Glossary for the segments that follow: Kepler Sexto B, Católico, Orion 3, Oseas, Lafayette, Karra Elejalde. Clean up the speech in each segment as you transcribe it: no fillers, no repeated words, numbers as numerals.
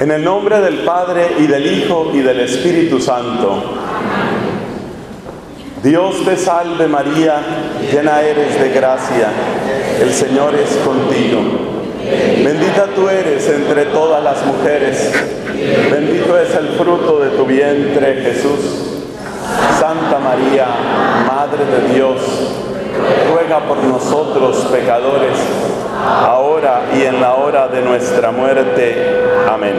En el nombre del Padre, y del Hijo, y del Espíritu Santo. Dios te salve María, llena eres de gracia, el Señor es contigo. Bendita tú eres entre todas las mujeres, bendito es el fruto de tu vientre, Jesús. Santa María, Madre de Dios, ruega por nosotros pecadores, ahora y en la hora de nuestra muerte. Amén.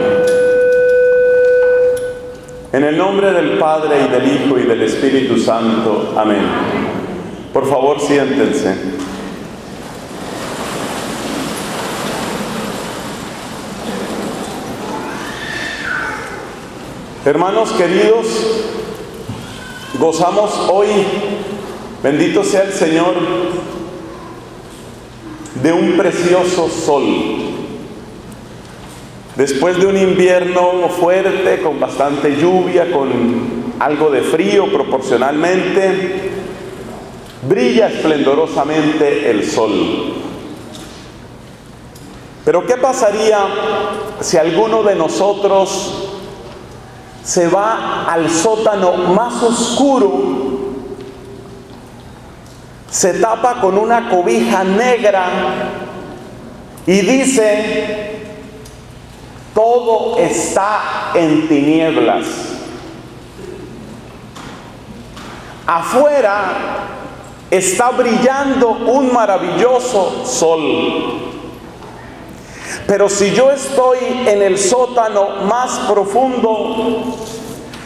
En el nombre del Padre, y del Hijo, y del Espíritu Santo. Amén. Por favor, siéntense. Hermanos queridos, gozamos hoy, bendito sea el Señor, de un precioso sol. Después de un invierno fuerte, con bastante lluvia, con algo de frío proporcionalmente, brilla esplendorosamente el sol. Pero ¿qué pasaría si alguno de nosotros se va al sótano más oscuro, se tapa con una cobija negra y dice: todo está en tinieblas? Afuera está brillando un maravilloso sol. Pero si yo estoy en el sótano más profundo,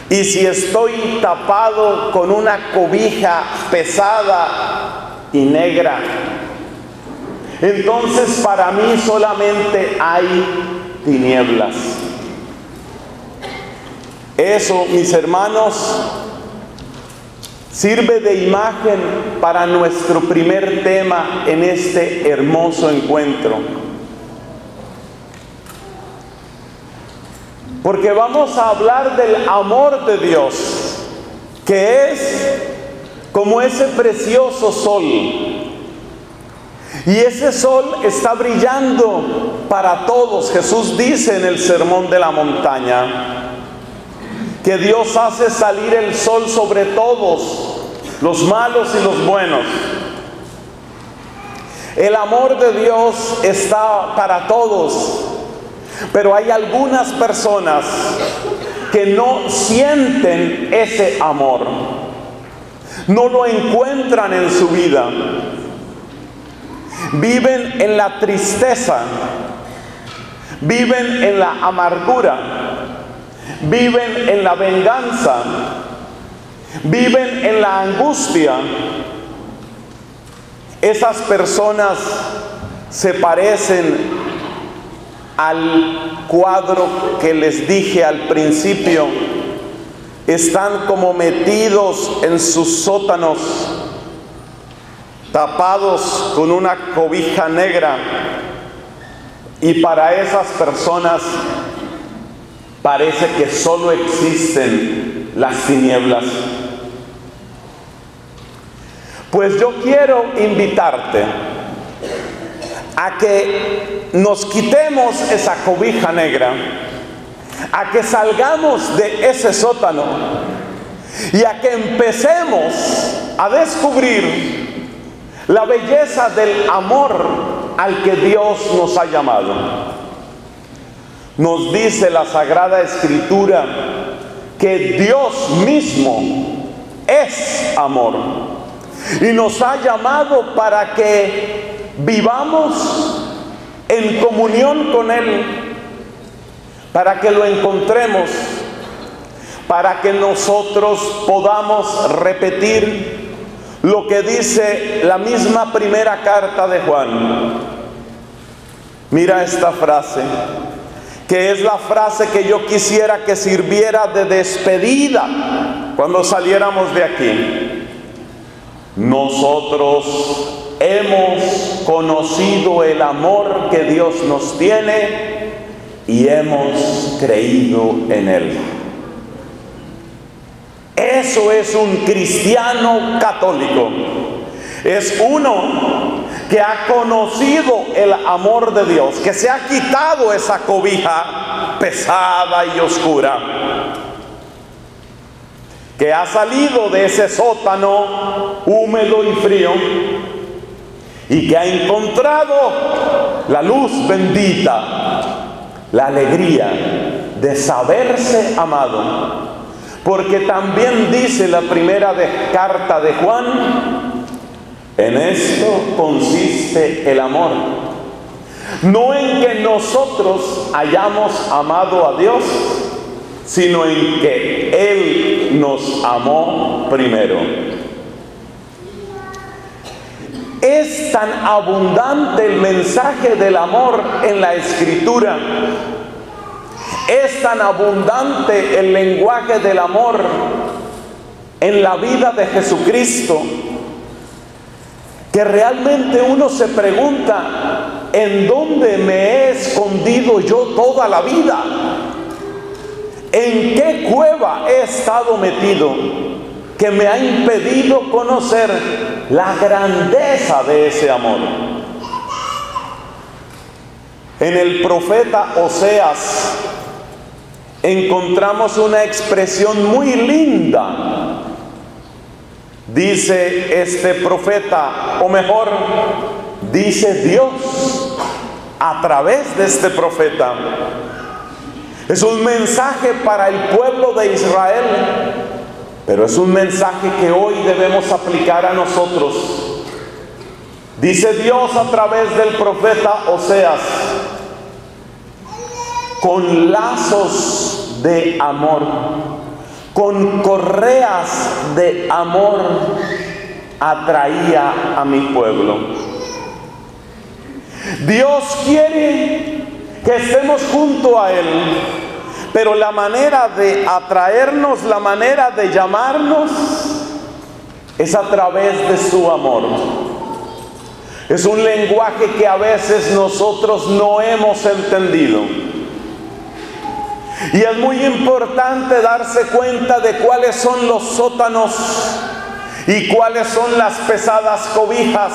y si estoy tapado con una cobija pesada y negra, entonces para mí solamente hay tinieblas. Eso, mis hermanos, sirve de imagen para nuestro primer tema en este hermoso encuentro. Porque vamos a hablar del amor de Dios, que es como ese precioso sol. Y ese sol está brillando para todos. Jesús dice en el Sermón de la Montaña que Dios hace salir el sol sobre todos, los malos y los buenos. El amor de Dios está para todos. Pero hay algunas personas que no sienten ese amor, no lo encuentran en su vida, viven en la tristeza, viven en la amargura, viven en la venganza, viven en la angustia. Esas personas se parecen al cuadro que les dije al principio. Están como metidos en sus sótanos, tapados con una cobija negra, y para esas personas parece que solo existen las tinieblas. Pues yo quiero invitarte a que nos quitemos esa cobija negra, a que salgamos de ese sótano y a que empecemos a descubrir la belleza del amor al que Dios nos ha llamado. Nos dice la Sagrada Escritura que Dios mismo es amor y nos ha llamado para que vivamos en comunión con Él, para que lo encontremos, para que nosotros podamos repetir lo que dice la misma primera carta de Juan. Mira esta frase, que es la frase que yo quisiera que sirviera de despedida cuando saliéramos de aquí. Nosotros hemos conocido el amor que Dios nos tiene y hemos creído en Él. Eso es un cristiano católico. Es uno que ha conocido el amor de Dios, que se ha quitado esa cobija pesada y oscura, que ha salido de ese sótano húmedo y frío y que ha encontrado la luz bendita, la alegría de saberse amado. Porque también dice la primera carta de Juan, en esto consiste el amor. No en que nosotros hayamos amado a Dios, sino en que Él nos amó primero. Es tan abundante el mensaje del amor en la Escritura. Es tan abundante el lenguaje del amor en la vida de Jesucristo que realmente uno se pregunta, ¿en dónde me he escondido yo toda la vida? ¿En qué cueva he estado metido que me ha impedido conocer la grandeza de ese amor? En el profeta Oseas encontramos una expresión muy linda. Dice este profeta, o mejor, dice Dios a través de este profeta. Es un mensaje para el pueblo de Israel, pero es un mensaje que hoy debemos aplicar a nosotros. Dice Dios a través del profeta Oseas, con lazos de amor, con correas de amor, atraía a mi pueblo. Dios quiere que estemos junto a Él, pero la manera de atraernos, la manera de llamarnos, es a través de su amor. Es un lenguaje que a veces nosotros no hemos entendido. Y es muy importante darse cuenta de cuáles son los sótanos y cuáles son las pesadas cobijas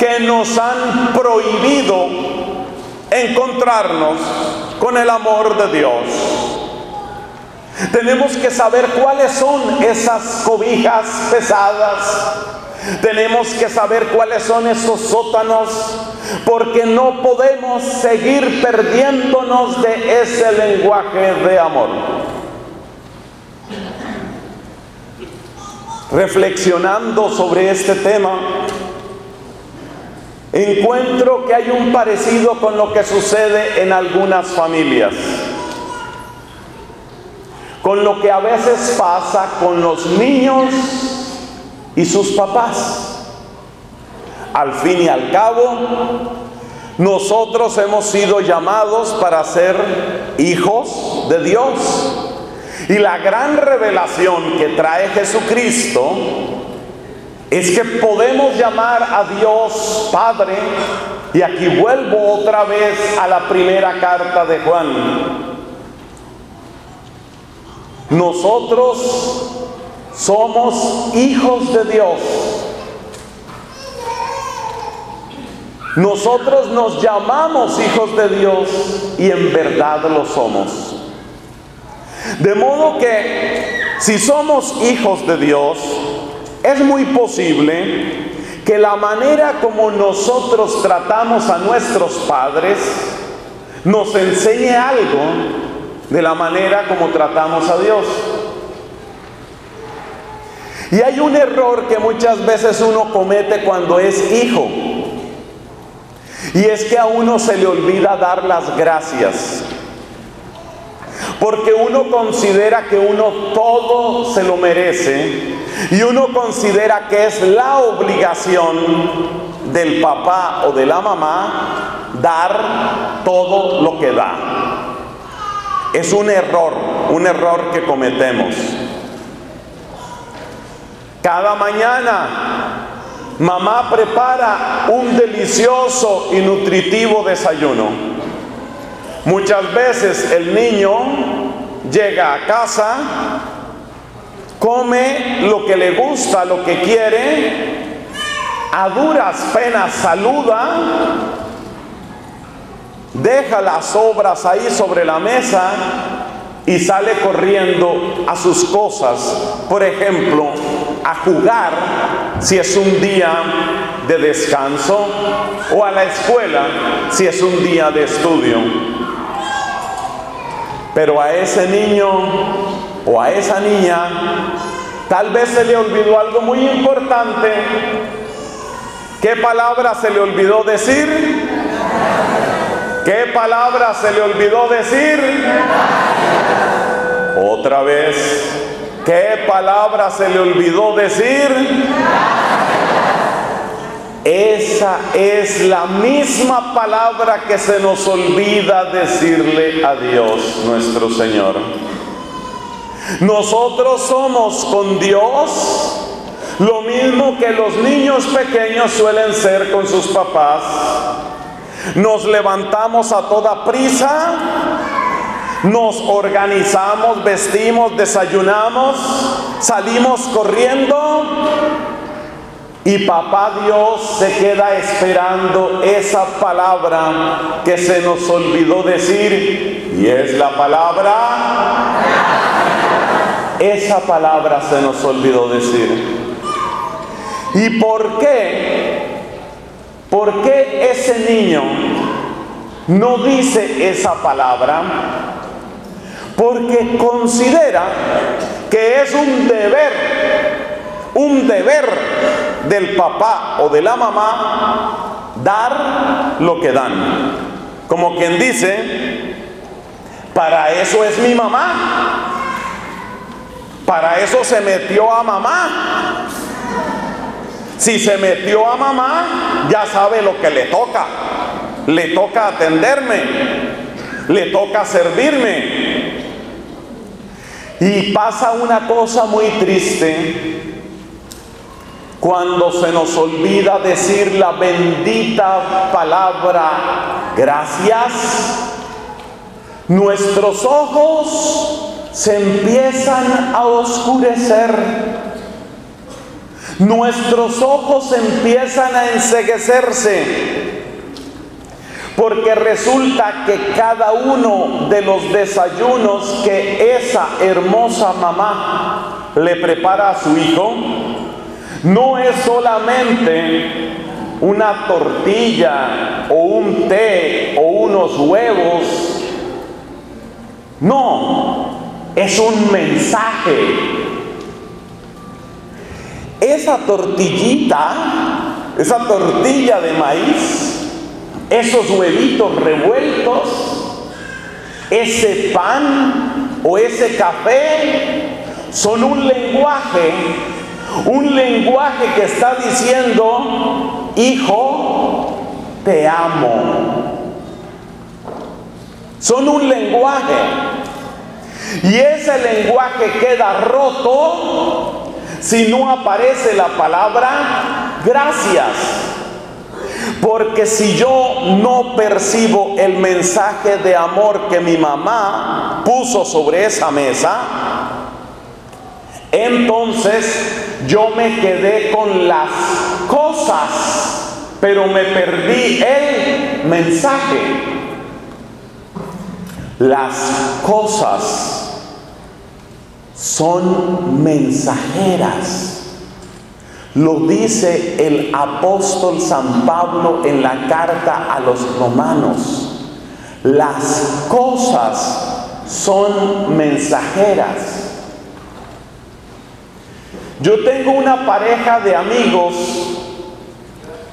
que nos han prohibido encontrarnos con el amor de Dios. Tenemos que saber cuáles son esas cobijas pesadas. Tenemos que saber cuáles son esos sótanos, porque no podemos seguir perdiéndonos de ese lenguaje de amor. Reflexionando sobre este tema, encuentro que hay un parecido con lo que sucede en algunas familias, con lo que a veces pasa con los niños y sus papás. Al fin y al cabo, nosotros hemos sido llamados para ser hijos de Dios. Y la gran revelación que trae Jesucristo es que podemos llamar a Dios Padre. Y aquí vuelvo otra vez a la primera carta de Juan. Nosotros somos hijos de Dios. Nosotros nos llamamos hijos de Dios y en verdad lo somos. De modo que si somos hijos de Dios, es muy posible que la manera como nosotros tratamos a nuestros padres nos enseñe algo de la manera como tratamos a Dios. Y hay un error que muchas veces uno comete cuando es hijo. Y es que a uno se le olvida dar las gracias. Porque uno considera que uno todo se lo merece. Y uno considera que es la obligación del papá o de la mamá dar todo lo que da. Es un error que cometemos. Cada mañana, mamá prepara un delicioso y nutritivo desayuno. Muchas veces el niño llega a casa, come lo que le gusta, lo que quiere, a duras penas saluda, deja las obras ahí sobre la mesa y sale corriendo a sus cosas, por ejemplo, a jugar si es un día de descanso, o a la escuela si es un día de estudio. Pero a ese niño o a esa niña tal vez se le olvidó algo muy importante. ¿Qué palabra se le olvidó decir? ¿Qué palabra se le olvidó decir? Otra vez. ¿Qué palabra se le olvidó decir? Esa es la misma palabra que se nos olvida decirle a Dios, nuestro Señor. Nosotros somos con Dios lo mismo que los niños pequeños suelen ser con sus papás. Nos levantamos a toda prisa, nos organizamos, vestimos, desayunamos, salimos corriendo y papá Dios se queda esperando esa palabra que se nos olvidó decir, y es la palabra. Esa palabra se nos olvidó decir. ¿Y por qué? ¿Por qué ese niño no dice esa palabra? Porque considera que es un deber del papá o de la mamá dar lo que dan. Como quien dice, para eso es mi mamá, para eso se metió a mamá. Si se metió a mamá, ya sabe lo que le toca atenderme, le toca servirme. Y pasa una cosa muy triste cuando se nos olvida decir la bendita palabra gracias. Nuestros ojos se empiezan a oscurecer. Nuestros ojos empiezan a enceguecerse, porque resulta que cada uno de los desayunos que esa hermosa mamá le prepara a su hijo no es solamente una tortilla o un té o unos huevos. No, es un mensaje. Esa tortillita, esa tortilla de maíz, esos huevitos revueltos, ese pan o ese café, son un lenguaje que está diciendo, hijo, te amo. Son un lenguaje. Y ese lenguaje queda roto si no aparece la palabra gracias. Porque si yo no percibo el mensaje de amor que mi mamá puso sobre esa mesa, entonces yo me quedé con las cosas, pero me perdí el mensaje. Las cosas son mensajeras. Lo dice el apóstol San Pablo en la carta a los romanos. Las cosas son mensajeras. Yo tengo una pareja de amigos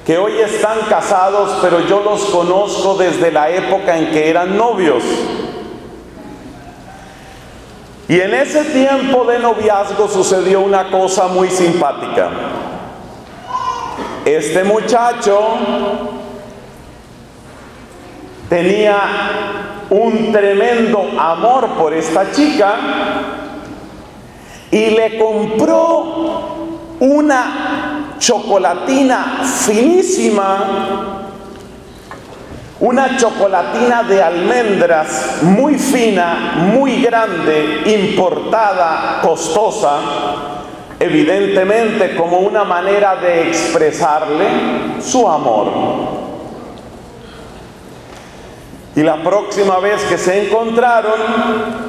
que hoy están casados, pero yo los conozco desde la época en que eran novios. Y en ese tiempo de noviazgo sucedió una cosa muy simpática. Este muchacho tenía un tremendo amor por esta chica y le compró una chocolatina finísima, una chocolatina de almendras muy fina, muy grande, importada, costosa, evidentemente como una manera de expresarle su amor. Y la próxima vez que se encontraron,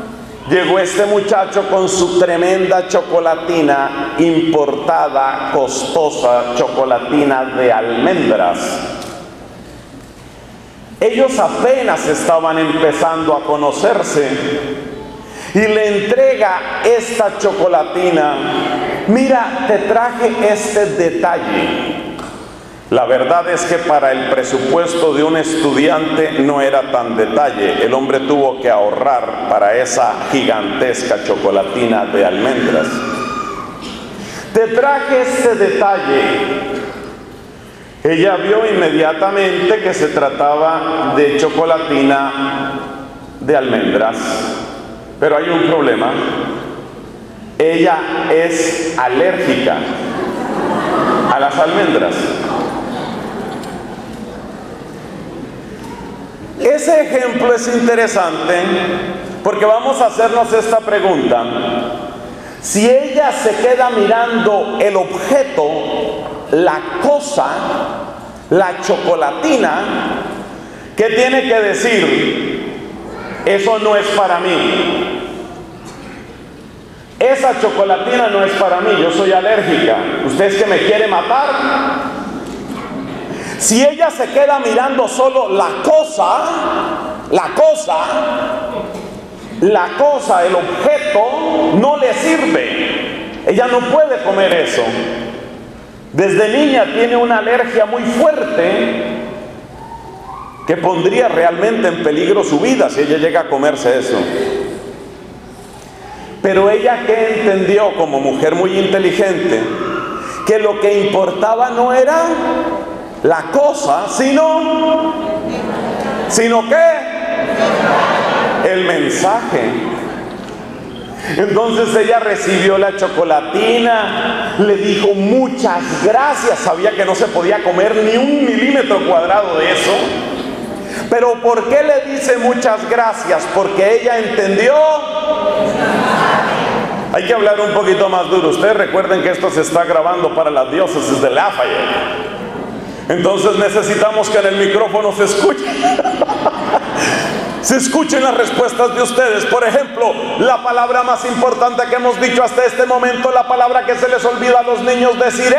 llegó este muchacho con su tremenda chocolatina importada, costosa chocolatina de almendras. Ellos apenas estaban empezando a conocerse y le entrega esta chocolatina. Mira, te traje este detalle. La verdad es que para el presupuesto de un estudiante no era tan detalle. El hombre tuvo que ahorrar para esa gigantesca chocolatina de almendras. Te traje este detalle. Ella vio inmediatamente que se trataba de chocolatina de almendras. Pero hay un problema. Ella es alérgica a las almendras. Ese ejemplo es interesante porque vamos a hacernos esta pregunta. Si ella se queda mirando el objeto, la cosa, la chocolatina, ¿qué tiene que decir? Eso no es para mí. Esa chocolatina no es para mí, yo soy alérgica. ¿Usted es que me quiere matar? Si ella se queda mirando solo la cosa, el objeto, no le sirve. Ella no puede comer eso. Desde niña tiene una alergia muy fuerte que pondría realmente en peligro su vida si ella llega a comerse eso. Pero ella, ¿qué entendió como mujer muy inteligente? Que lo que importaba no era la cosa, sino ¿qué? El mensaje. Entonces ella recibió la chocolatina, le dijo muchas gracias, sabía que no se podía comer ni un milímetro cuadrado de eso. Pero ¿por qué le dice muchas gracias? Porque ella entendió. Hay que hablar un poquito más duro. Ustedes recuerden que esto se está grabando para las diócesis de Lafayette. Entonces necesitamos que en el micrófono se escuche. Se escuchen las respuestas de ustedes. Por ejemplo, la palabra más importante que hemos dicho hasta este momento, la palabra que se les olvida a los niños decir es...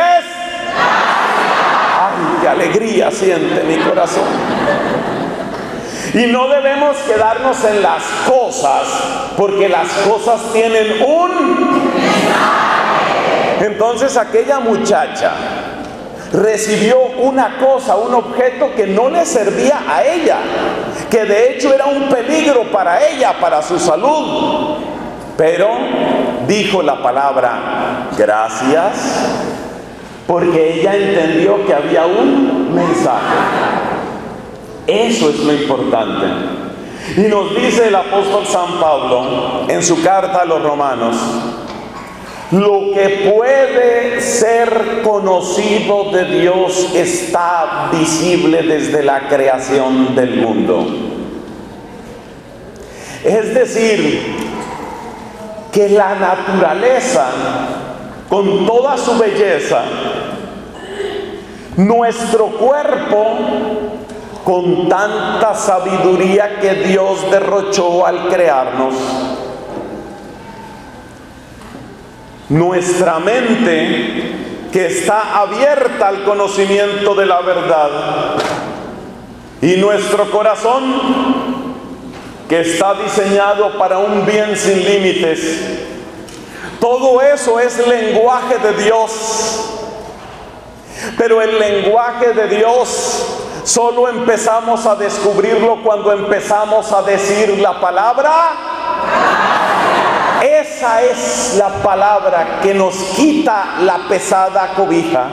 ¡Ay, qué alegría siente mi corazón! Y no debemos quedarnos en las cosas, porque las cosas tienen un... Entonces aquella muchacha recibió una cosa, un objeto que no le servía a ella, que de hecho era un peligro para ella, para su salud. Pero dijo la palabra gracias, porque ella entendió que había un mensaje. Eso es lo importante. Y nos dice el apóstol San Pablo en su carta a los romanos: lo que puede ser conocido de Dios está visible desde la creación del mundo. Es decir, que la naturaleza, con toda su belleza, nuestro cuerpo, con tanta sabiduría que Dios derrochó al crearnos, nuestra mente, que está abierta al conocimiento de la verdad, y nuestro corazón, que está diseñado para un bien sin límites. Todo eso es lenguaje de Dios. Pero el lenguaje de Dios solo empezamos a descubrirlo cuando empezamos a decir la palabra. Esa es la palabra que nos quita la pesada cobija.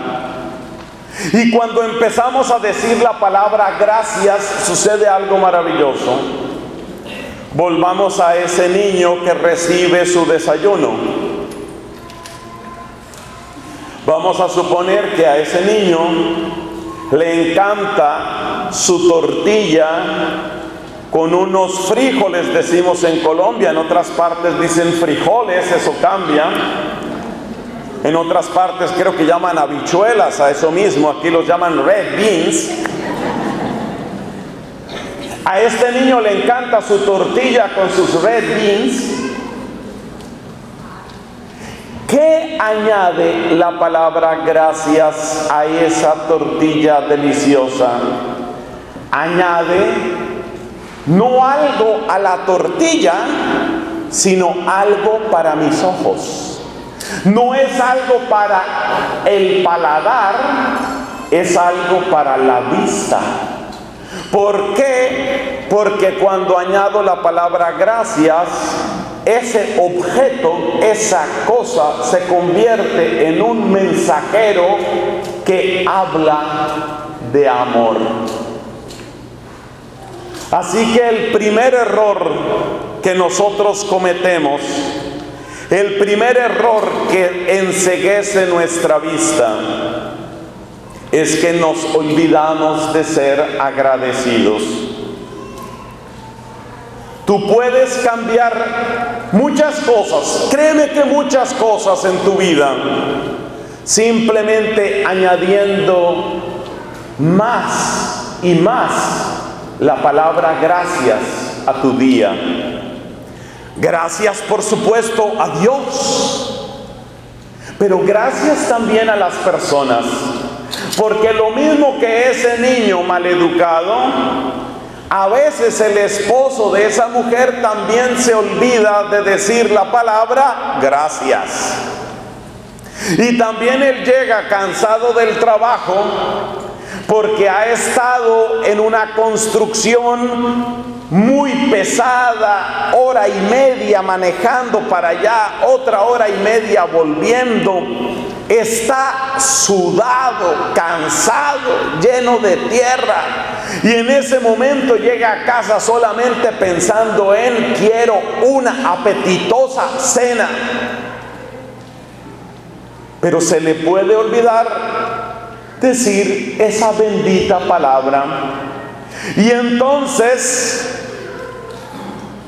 Y cuando empezamos a decir la palabra gracias, sucede algo maravilloso. Volvamos a ese niño que recibe su desayuno. Vamos a suponer que a ese niño le encanta su tortilla con unos frijoles, decimos en Colombia, en otras partes dicen frijoles, eso cambia. En otras partes creo que llaman habichuelas a eso mismo, aquí los llaman red beans. A este niño le encanta su tortilla con sus red beans. ¿Qué añade la palabra gracias a esa tortilla deliciosa? Añade no algo a la tortilla, sino algo para mis ojos. No es algo para el paladar, es algo para la vista. ¿Por qué? Porque cuando añado la palabra gracias, ese objeto, esa cosa, se convierte en un mensajero que habla de amor. Así que el primer error que nosotros cometemos, el primer error que enceguece nuestra vista, es que nos olvidamos de ser agradecidos. Tú puedes cambiar muchas cosas, créeme que muchas cosas en tu vida, simplemente añadiendo más y más la palabra gracias a tu día. Gracias, por supuesto, a Dios, pero gracias también a las personas, porque lo mismo que ese niño maleducado, a veces el esposo de esa mujer también se olvida de decir la palabra gracias. Y también él llega cansado del trabajo, porque ha estado en una construcción muy pesada, hora y media manejando para allá, otra hora y media volviendo. Está sudado, cansado, lleno de tierra. Y en ese momento llega a casa solamente pensando en: quiero una apetitosa cena. Pero se le puede olvidar decir esa bendita palabra, y entonces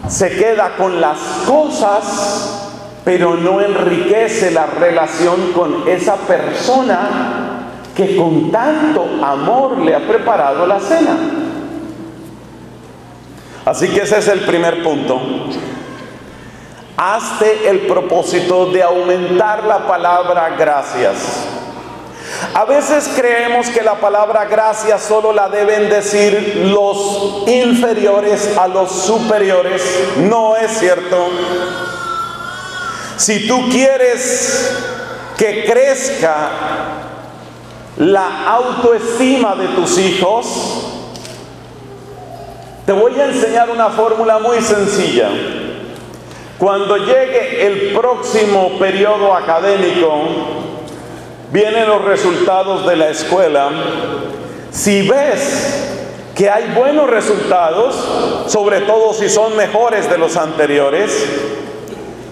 se queda con las cosas, pero no enriquece la relación con esa persona que con tanto amor le ha preparado la cena. Así que ese es el primer punto. Hazte el propósito de aumentar la palabra gracias. A veces creemos que la palabra gracias solo la deben decir los inferiores a los superiores. No es cierto. Si tú quieres que crezca la autoestima de tus hijos, te voy a enseñar una fórmula muy sencilla. Cuando llegue el próximo periodo académico, vienen los resultados de la escuela. Si ves que hay buenos resultados, sobre todo si son mejores de los anteriores,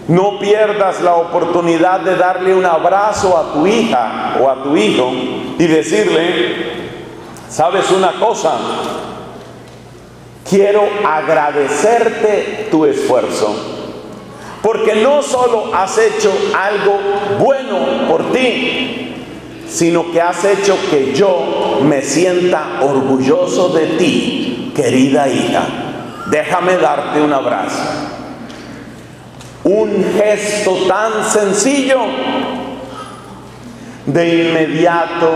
no pierdas la oportunidad de darle un abrazo a tu hija o a tu hijo y decirle: ¿sabes una cosa? Quiero agradecerte tu esfuerzo, porque no solo has hecho algo bueno por ti, sino que has hecho que yo me sienta orgulloso de ti, querida hija. Déjame darte un abrazo. Un gesto tan sencillo de inmediato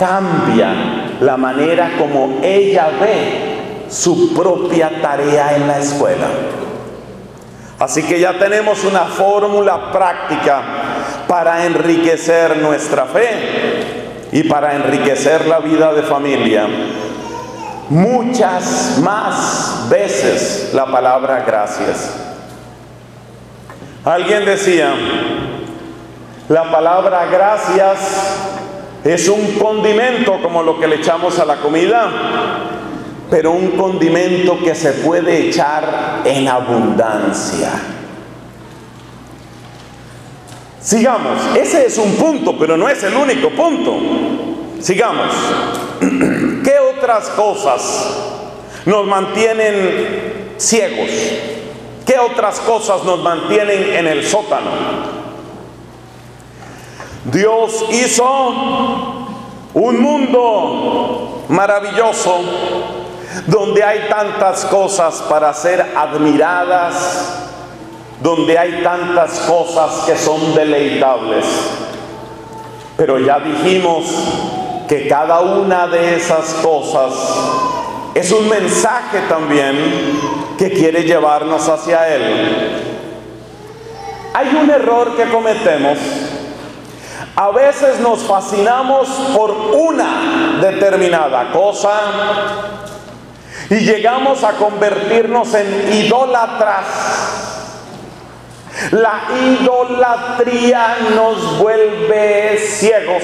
cambia la manera como ella ve su propia tarea en la escuela. Así que ya tenemos una fórmula práctica para enriquecer nuestra fe y para enriquecer la vida de familia. Muchas más veces la palabra gracias. Alguien decía: la palabra gracias es un condimento como lo que le echamos a la comida, pero un condimento que se puede echar en abundancia. Sigamos, ese es un punto, pero no es el único punto. Sigamos. ¿Qué otras cosas nos mantienen ciegos? ¿Qué otras cosas nos mantienen en el sótano? Dios hizo un mundo maravilloso donde hay tantas cosas para ser admiradas, donde hay tantas cosas que son deleitables. Pero ya dijimos que cada una de esas cosas es un mensaje también que quiere llevarnos hacia Él. Hay un error que cometemos. A veces nos fascinamos por una determinada cosa y llegamos a convertirnos en idólatras. La idolatría nos vuelve ciegos,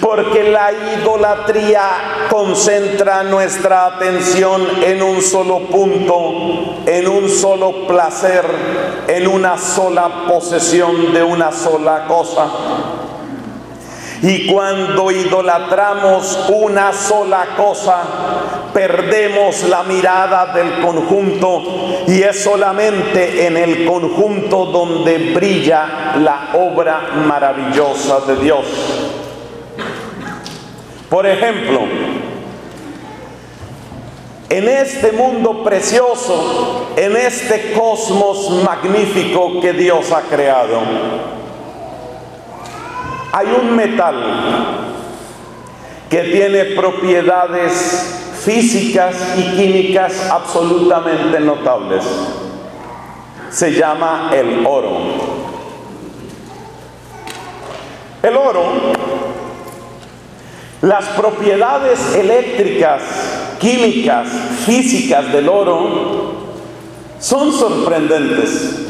porque la idolatría concentra nuestra atención en un solo punto, en un solo placer, en una sola posesión de una sola cosa. Y cuando idolatramos una sola cosa, perdemos la mirada del conjunto, y es solamente en el conjunto donde brilla la obra maravillosa de Dios. Por ejemplo, en este mundo precioso, en este cosmos magnífico que Dios ha creado, hay un metal que tiene propiedades físicas y químicas absolutamente notables. Se llama el oro. El oro, las propiedades eléctricas, químicas, físicas del oro son sorprendentes.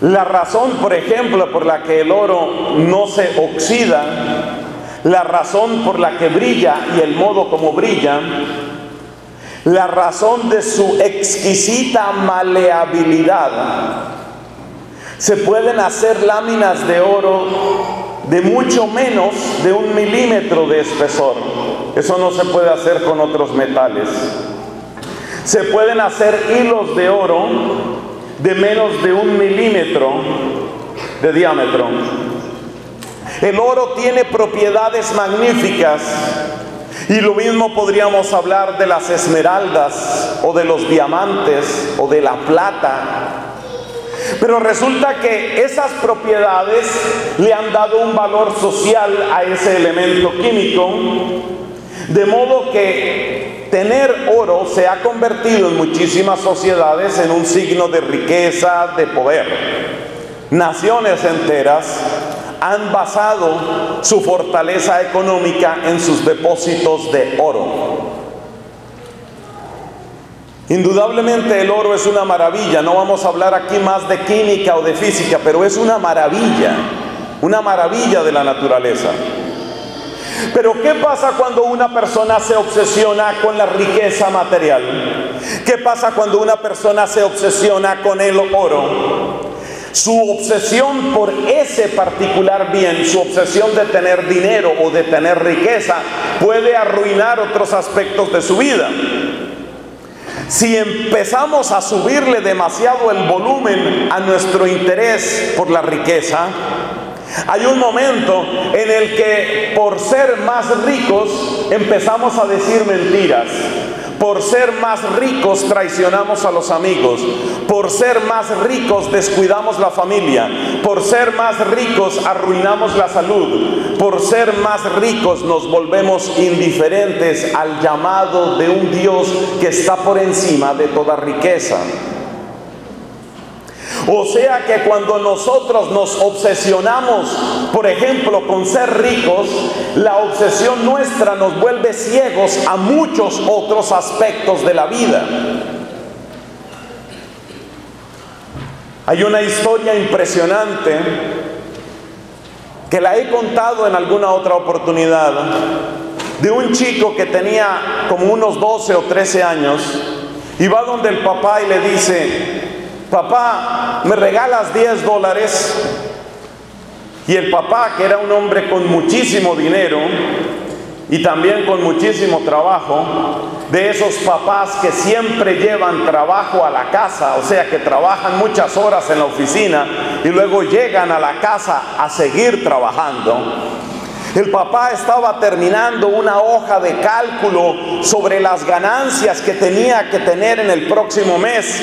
La razón, por ejemplo, por la que el oro no se oxida, la razón por la que brilla y el modo como brilla, la razón de su exquisita maleabilidad. Se pueden hacer láminas de oro de mucho menos de 1 milímetro de espesor. Eso no se puede hacer con otros metales. Se pueden hacer hilos de oro de menos de 1 milímetro de diámetro. El oro tiene propiedades magníficas, y lo mismo podríamos hablar de las esmeraldas o de los diamantes o de la plata. Pero resulta que esas propiedades le han dado un valor social a ese elemento químico, de modo que tener oro se ha convertido en muchísimas sociedades en un signo de riqueza, de poder. Naciones enteras han basado su fortaleza económica en sus depósitos de oro. Indudablemente el oro es una maravilla. No vamos a hablar aquí más de química o de física, pero es una maravilla de la naturaleza. Pero ¿qué pasa cuando una persona se obsesiona con la riqueza material? ¿Qué pasa cuando una persona se obsesiona con el oro? Su obsesión por ese particular bien, su obsesión de tener dinero o de tener riqueza, puede arruinar otros aspectos de su vida. Si empezamos a subirle demasiado el volumen a nuestro interés por la riqueza, hay un momento en el que, por ser más ricos, empezamos a decir mentiras. Por ser más ricos traicionamos a los amigos. Por ser más ricos descuidamos la familia. Por ser más ricos arruinamos la salud. Por ser más ricos nos volvemos indiferentes al llamado de un Dios que está por encima de toda riqueza. O sea que cuando nosotros nos obsesionamos, por ejemplo, con ser ricos, la obsesión nuestra nos vuelve ciegos a muchos otros aspectos de la vida. Hay una historia impresionante que la he contado en alguna otra oportunidad, de un chico que tenía como unos 12 o 13 años, y va donde el papá y le dice: papá, ¿me regalas $10? Y el papá, que era un hombre con muchísimo dinero y también con muchísimo trabajo, de esos papás que siempre llevan trabajo a la casa, o sea que trabajan muchas horas en la oficina y luego llegan a la casa a seguir trabajando. El papá estaba terminando una hoja de cálculo sobre las ganancias que tenía que tener en el próximo mes.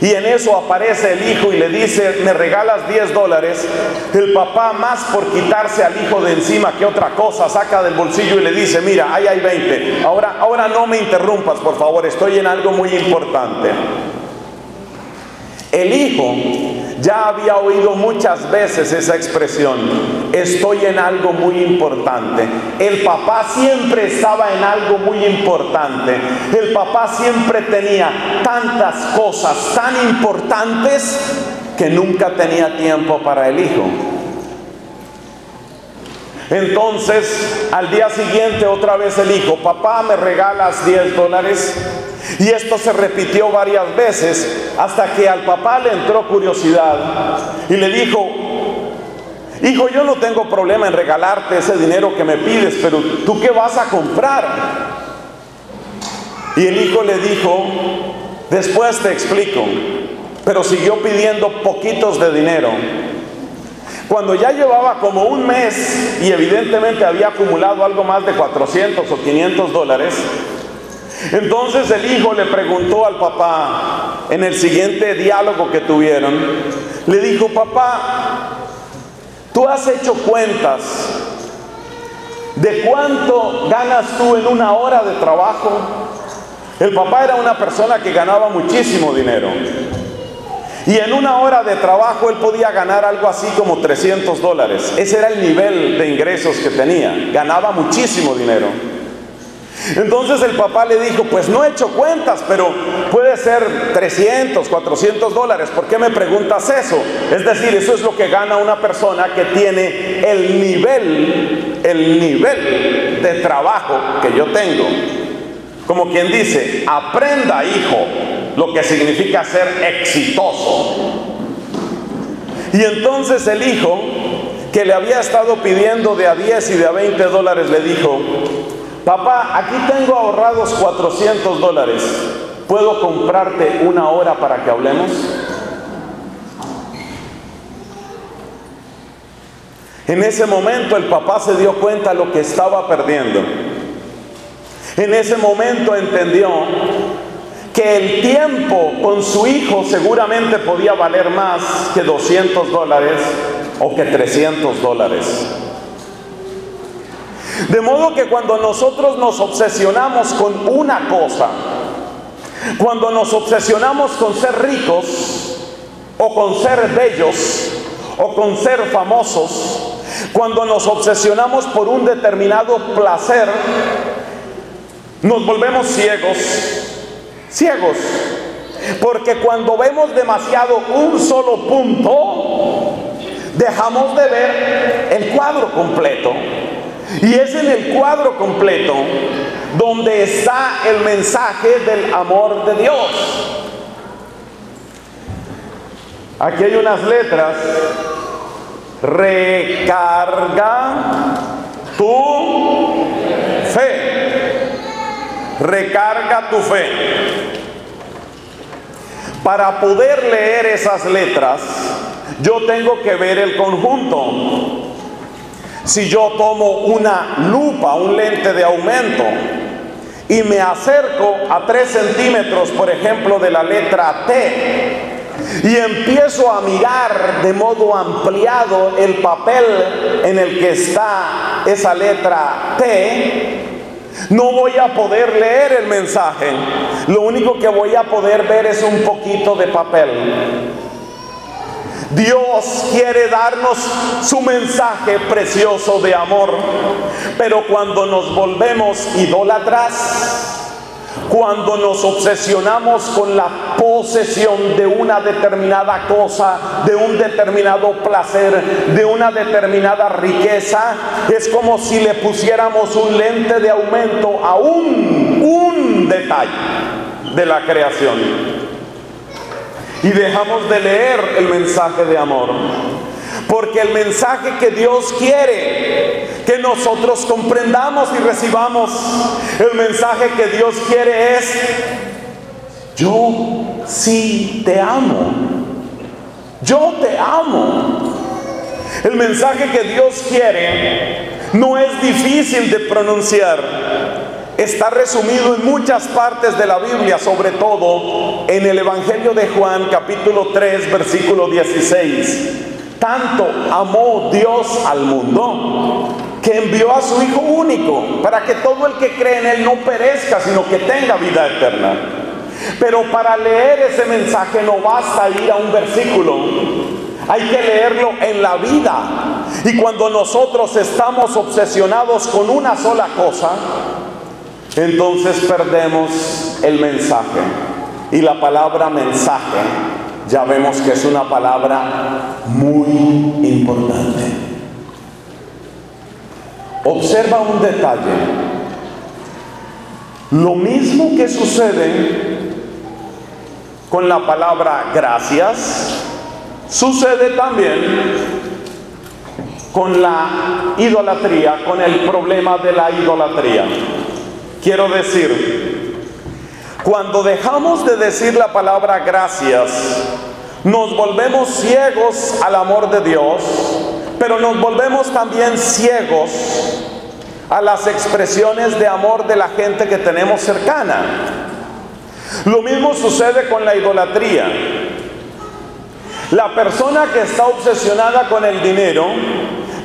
Y en eso aparece el hijo y le dice: me regalas 10 dólares. El papá, más por quitarse al hijo de encima que otra cosa, saca del bolsillo y le dice: mira, ahí hay 20. Ahora no me interrumpas, por favor, estoy en algo muy importante. El hijo ya había oído muchas veces esa expresión: estoy en algo muy importante. El papá siempre estaba en algo muy importante. El papá siempre tenía tantas cosas tan importantes que nunca tenía tiempo para el hijo. Entonces, al día siguiente otra vez el hijo: papá, ¿me regalas 10 dólares? Y esto se repitió varias veces hasta que al papá le entró curiosidad y le dijo: hijo, yo no tengo problema en regalarte ese dinero que me pides, pero ¿tú qué vas a comprar? Y el hijo le dijo: después te explico. Pero siguió pidiendo poquitos de dinero. Cuando ya llevaba como un mes y evidentemente había acumulado algo más de 400 o 500 dólares, entonces el hijo le preguntó al papá, en el siguiente diálogo que tuvieron, le dijo: papá, ¿tú has hecho cuentas de cuánto ganas tú en una hora de trabajo? El papá era una persona que ganaba muchísimo dinero. Y en una hora de trabajo él podía ganar algo así como 300 dólares. Ese era el nivel de ingresos que tenía. Ganaba muchísimo dinero. Entonces el papá le dijo: pues no he hecho cuentas, pero puede ser 300, 400 dólares. ¿Por qué me preguntas eso? Es decir, eso es lo que gana una persona que tiene el nivel de trabajo que yo tengo. Como quien dice: aprenda, hijo, lo que significa ser exitoso. Y entonces el hijo, que le había estado pidiendo de a 10 y de a 20 dólares, le dijo: papá, aquí tengo ahorrados 400 dólares. ¿Puedo comprarte una hora para que hablemos? En ese momento el papá se dio cuenta lo que estaba perdiendo. En ese momento entendió que el tiempo con su hijo seguramente podía valer más que 200 dólares o que 300 dólares. De modo que cuando nosotros nos obsesionamos con una cosa, cuando nos obsesionamos con ser ricos o con ser bellos o con ser famosos, cuando nos obsesionamos por un determinado placer, nos volvemos ciegos, porque cuando vemos demasiado un solo punto, dejamos de ver el cuadro completo. Y es en el cuadro completo donde está el mensaje del amor de Dios. Aquí hay unas letras: recarga tu fe. Recarga tu fe. Para poder leer esas letras, yo tengo que ver el conjunto. Si yo tomo una lupa, un lente de aumento, y me acerco a 3 centímetros, por ejemplo, de la letra T, y empiezo a mirar de modo ampliado el papel en el que está esa letra T, no voy a poder leer el mensaje. Lo único que voy a poder ver es un poquito de papel. Dios quiere darnos su mensaje precioso de amor, pero cuando nos volvemos idólatras, cuando nos obsesionamos con la posesión de una determinada cosa, de un determinado placer, de una determinada riqueza, es como si le pusiéramos un lente de aumento a un detalle de la creación. Y dejamos de leer el mensaje de amor. Porque el mensaje que Dios quiere que nosotros comprendamos y recibamos, el mensaje que Dios quiere es: yo sí te amo. Yo te amo. El mensaje que Dios quiere no es difícil de pronunciar. Está resumido en muchas partes de la Biblia, sobre todo en el Evangelio de Juan, capítulo 3, versículo 16. Tanto amó Dios al mundo, que envió a su Hijo único, para que todo el que cree en Él no perezca, sino que tenga vida eterna. Pero para leer ese mensaje no basta ir a un versículo, hay que leerlo en la vida. Y cuando nosotros estamos obsesionados con una sola cosa, entonces perdemos el mensaje. Y la palabra mensaje, ya vemos que es una palabra muy importante. Observa un detalle. Lo mismo que sucede con la palabra gracias, sucede también con la idolatría, con el problema de la idolatría. Quiero decir, cuando dejamos de decir la palabra gracias, nos volvemos ciegos al amor de Dios, pero nos volvemos también ciegos a las expresiones de amor de la gente que tenemos cercana. Lo mismo sucede con la idolatría. La persona que está obsesionada con el dinero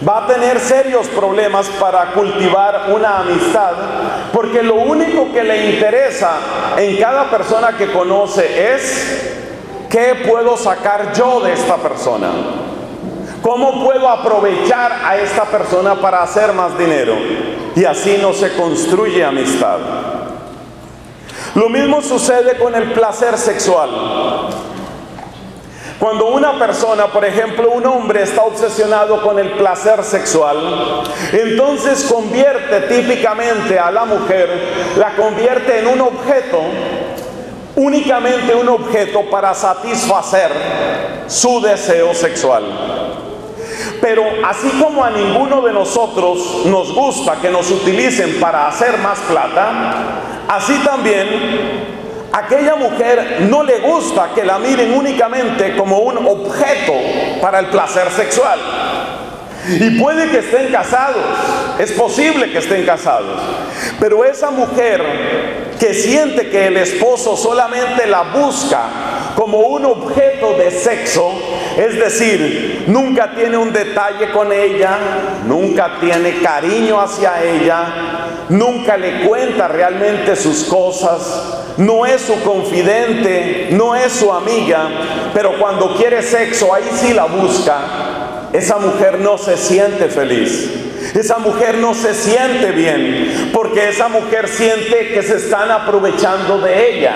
va a tener serios problemas para cultivar una amistad, porque lo único que le interesa en cada persona que conoce es ¿qué puedo sacar yo de esta persona? ¿Cómo puedo aprovechar a esta persona para hacer más dinero? Y así no se construye amistad. Lo mismo sucede con el placer sexual. Cuando una persona, por ejemplo un hombre, está obsesionado con el placer sexual, entonces convierte típicamente a la mujer, la convierte en un objeto, únicamente un objeto para satisfacer su deseo sexual. Pero así como a ninguno de nosotros nos gusta que nos utilicen para hacer más plata, así también aquella mujer no le gusta que la miren únicamente como un objeto para el placer sexual. Y puede que estén casados, es posible que estén casados, pero esa mujer que siente que el esposo solamente la busca como un objeto de sexo, es decir, nunca tiene un detalle con ella, nunca tiene cariño hacia ella, nunca le cuenta realmente sus cosas, no es su confidente, no es su amiga, pero cuando quiere sexo, ahí sí la busca. Esa mujer no se siente feliz, esa mujer no se siente bien, porque esa mujer siente que se están aprovechando de ella.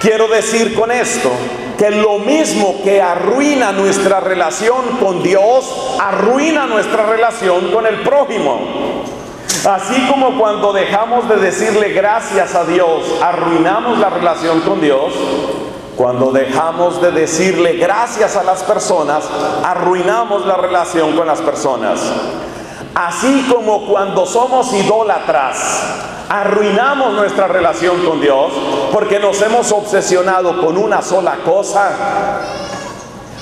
Quiero decir con esto que lo mismo que arruina nuestra relación con Dios, arruina nuestra relación con el prójimo. Así como cuando dejamos de decirle gracias a Dios, arruinamos la relación con Dios, cuando dejamos de decirle gracias a las personas, arruinamos la relación con las personas. Así como cuando somos idólatras, arruinamos nuestra relación con Dios, porque nos hemos obsesionado con una sola cosa.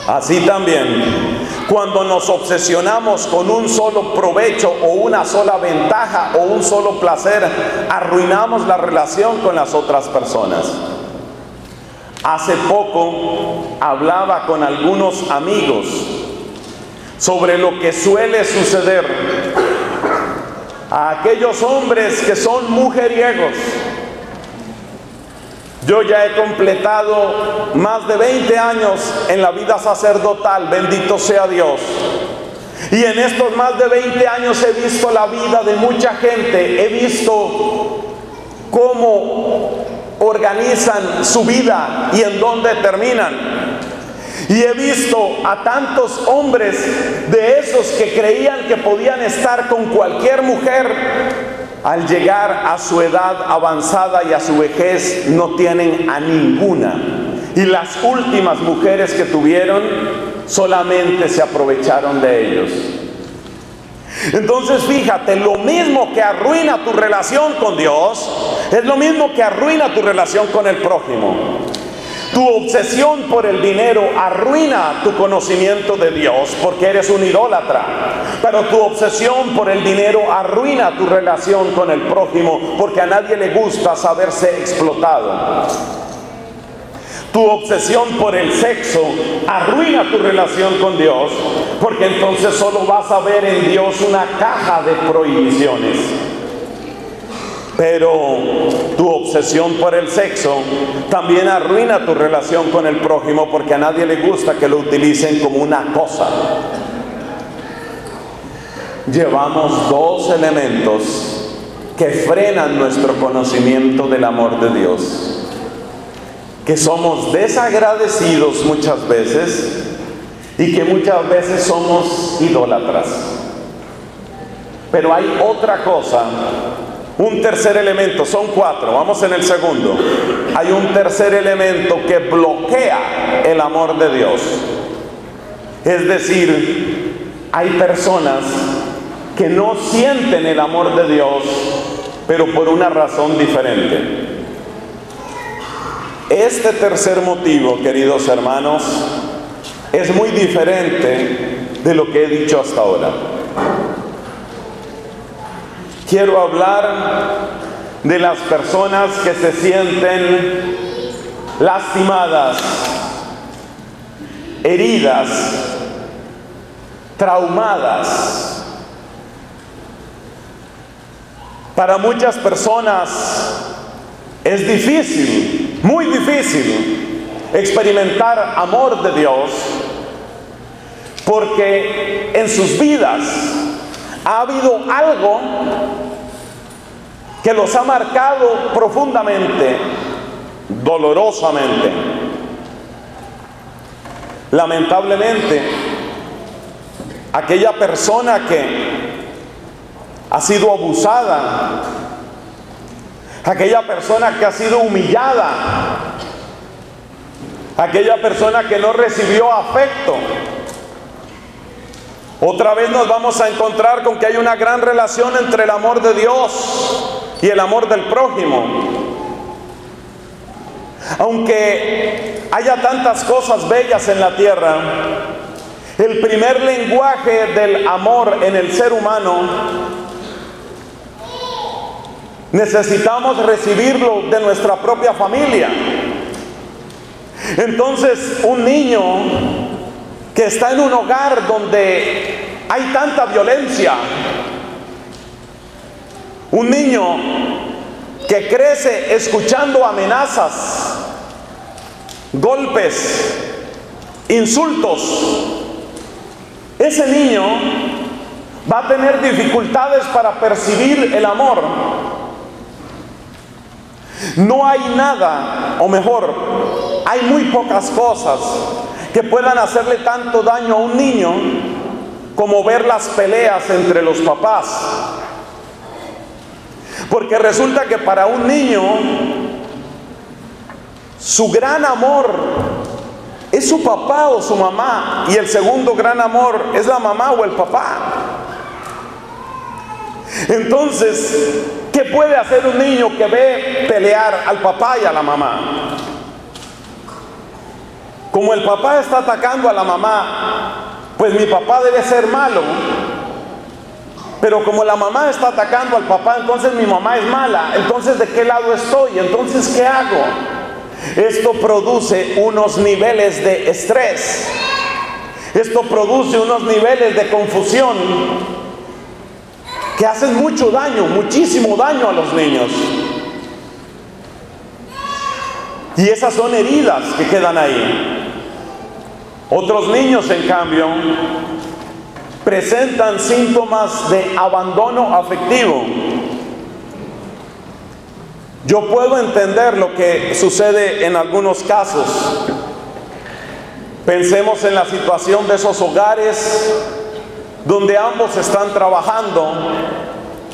Así también, cuando nos obsesionamos con un solo provecho o una sola ventaja o un solo placer, arruinamos la relación con las otras personas. Hace poco hablaba con algunos amigos sobre lo que suele suceder a aquellos hombres que son mujeriegos. Yo ya he completado más de 20 años en la vida sacerdotal, bendito sea Dios. Y en estos más de 20 años he visto la vida de mucha gente, he visto cómo organizan su vida y en dónde terminan. Y he visto a tantos hombres de esos que creían que podían estar con cualquier mujer. Al llegar a su edad avanzada y a su vejez, no tienen a ninguna. Y las últimas mujeres que tuvieron, solamente se aprovecharon de ellos. Entonces fíjate, lo mismo que arruina tu relación con Dios, es lo mismo que arruina tu relación con el prójimo. Tu obsesión por el dinero arruina tu conocimiento de Dios porque eres un idólatra. Pero tu obsesión por el dinero arruina tu relación con el prójimo porque a nadie le gusta saberse explotado. Tu obsesión por el sexo arruina tu relación con Dios, porque entonces solo vas a ver en Dios una caja de prohibiciones. Pero tu obsesión por el sexo también arruina tu relación con el prójimo, porque a nadie le gusta que lo utilicen como una cosa. Llevamos dos elementos que frenan nuestro conocimiento del amor de Dios. Que somos desagradecidos muchas veces y que muchas veces somos idólatras. Pero hay otra cosa, un tercer elemento, son cuatro, vamos en el segundo. Hay un tercer elemento que bloquea el amor de Dios. Es decir, hay personas que no sienten el amor de Dios, pero por una razón diferente. Este tercer motivo, queridos hermanos, es muy diferente de lo que he dicho hasta ahora. Quiero hablar de las personas que se sienten lastimadas, heridas, traumadas. Para muchas personas es difícil, muy difícil experimentar amor de Dios porque en sus vidas ha habido algo que los ha marcado profundamente, dolorosamente. Lamentablemente, aquella persona que ha sido abusada, aquella persona que ha sido humillada, aquella persona que no recibió afecto. Otra vez nos vamos a encontrar con que hay una gran relación entre el amor de Dios y el amor del prójimo. Aunque haya tantas cosas bellas en la tierra, el primer lenguaje del amor en el ser humano necesitamos recibirlo de nuestra propia familia. Entonces, un niño que está en un hogar donde hay tanta violencia, un niño que crece escuchando amenazas, golpes, insultos, ese niño va a tener dificultades para percibir el amor. No hay nada, o mejor, hay muy pocas cosas que puedan hacerle tanto daño a un niño como ver las peleas entre los papás. Porque resulta que para un niño, su gran amor es su papá o su mamá, y el segundo gran amor es la mamá o el papá. Entonces, ¿qué puede hacer un niño que ve pelear al papá y a la mamá? Como el papá está atacando a la mamá, pues mi papá debe ser malo. Pero como la mamá está atacando al papá, entonces mi mamá es mala. Entonces, ¿de qué lado estoy? Entonces, ¿qué hago? Esto produce unos niveles de estrés. Esto produce unos niveles de confusión que hacen mucho daño, muchísimo daño a los niños. Y esas son heridas que quedan ahí. Otros niños, en cambio, presentan síntomas de abandono afectivo. Yo puedo entender lo que sucede en algunos casos. Pensemos en la situación de esos hogares donde ambos están trabajando,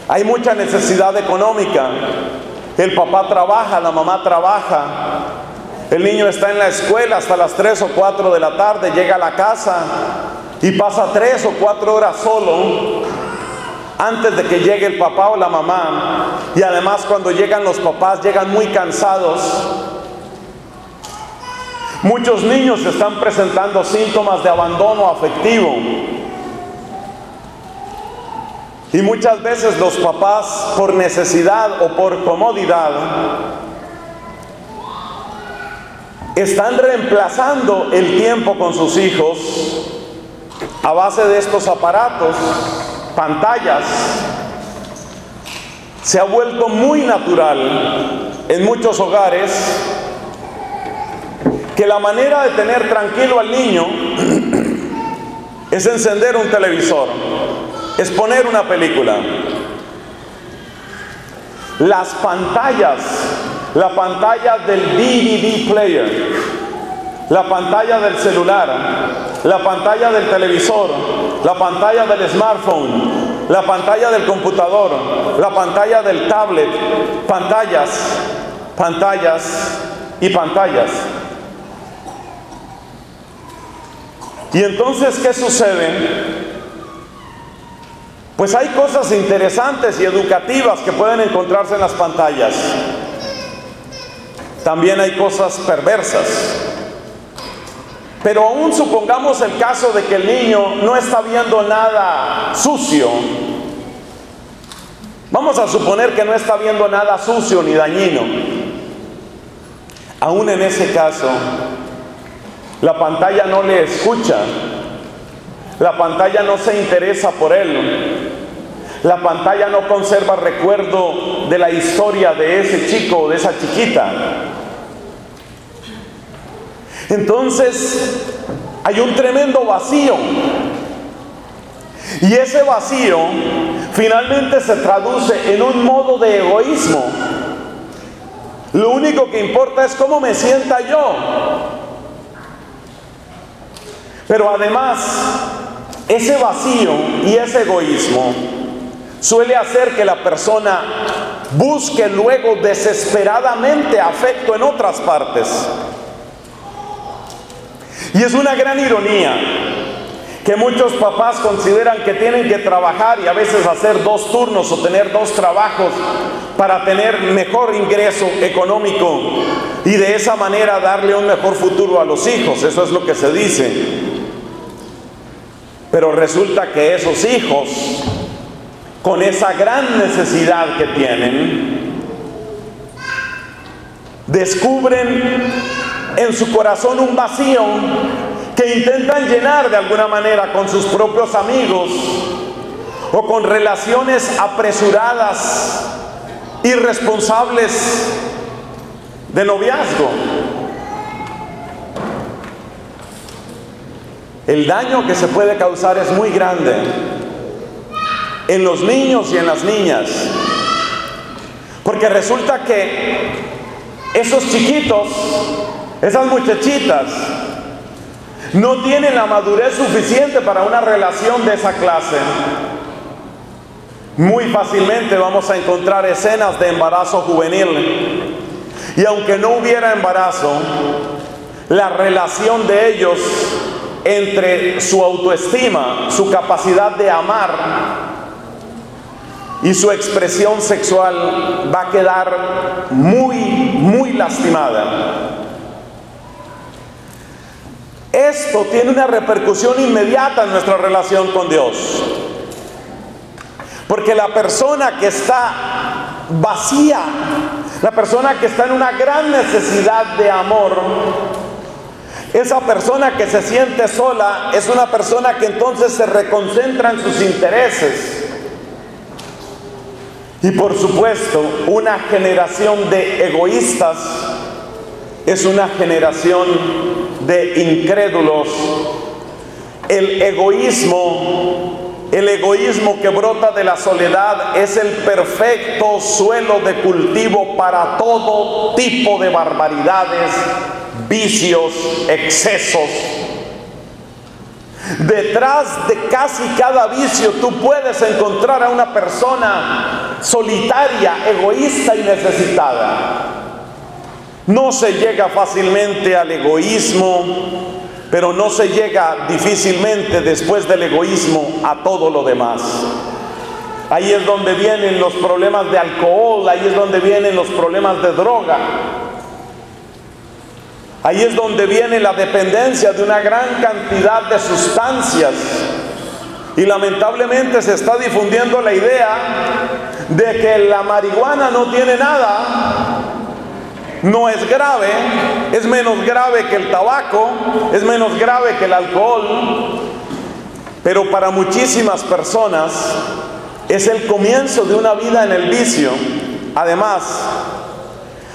hay mucha necesidad económica, el papá trabaja, la mamá trabaja, el niño está en la escuela hasta las 3 o 4 de la tarde, llega a la casa y pasa 3 o 4 horas solo antes de que llegue el papá o la mamá, y además cuando llegan los papás llegan muy cansados. Muchos niños están presentando síntomas de abandono afectivo. Y muchas veces los papás, por necesidad o por comodidad, están reemplazando el tiempo con sus hijos a base de estos aparatos, pantallas. Se ha vuelto muy natural en muchos hogares que la manera de tener tranquilo al niño es encender un televisor, es poner una película. Las pantallas, la pantalla del DVD player, la pantalla del celular, la pantalla del televisor, la pantalla del smartphone, la pantalla del computador, la pantalla del tablet, pantallas, pantallas y pantallas. Y entonces, ¿qué sucede? Pues hay cosas interesantes y educativas que pueden encontrarse en las pantallas. También hay cosas perversas. Pero aún supongamos el caso de que el niño no está viendo nada sucio. Vamos a suponer que no está viendo nada sucio ni dañino. Aún en ese caso, la pantalla no le escucha. La pantalla no se interesa por él. La pantalla no conserva recuerdo de la historia de ese chico o de esa chiquita. Entonces, hay un tremendo vacío. Y ese vacío finalmente se traduce en un modo de egoísmo. Lo único que importa es cómo me sienta yo. Pero además, ese vacío y ese egoísmo suele hacer que la persona busque luego desesperadamente afecto en otras partes. Y es una gran ironía que muchos papás consideran que tienen que trabajar y a veces hacer dos turnos o tener dos trabajos para tener mejor ingreso económico y de esa manera darle un mejor futuro a los hijos. Eso es lo que se dice. Pero resulta que esos hijos, con esa gran necesidad que tienen, descubren en su corazón un vacío que intentan llenar de alguna manera con sus propios amigos o con relaciones apresuradas, irresponsables de noviazgo. El daño que se puede causar es muy grande en los niños y en las niñas, porque resulta que esos chiquitos, esas muchachitas, no tienen la madurez suficiente para una relación de esa clase. Muy fácilmente vamos a encontrar escenas de embarazo juvenil. Y aunque no hubiera embarazo, la relación de ellos entre su autoestima, su capacidad de amar y su expresión sexual va a quedar muy, muy lastimada. Esto tiene una repercusión inmediata en nuestra relación con Dios. Porque la persona que está vacía, la persona que está en una gran necesidad de amor, esa persona que se siente sola es una persona que entonces se reconcentra en sus intereses. Y por supuesto, una generación de egoístas es una generación de incrédulos. El egoísmo que brota de la soledad es el perfecto suelo de cultivo para todo tipo de barbaridades, vicios, excesos. Detrás de casi cada vicio tú puedes encontrar a una persona solitaria, egoísta y necesitada. No se llega fácilmente al egoísmo, pero no se llega difícilmente después del egoísmo a todo lo demás. Ahí es donde vienen los problemas de alcohol, ahí es donde vienen los problemas de droga. Ahí es donde viene la dependencia de una gran cantidad de sustancias. Y lamentablemente se está difundiendo la idea de que la marihuana no tiene nada, no es grave, es menos grave que el tabaco, es menos grave que el alcohol. Pero para muchísimas personas es el comienzo de una vida en el vicio. Además,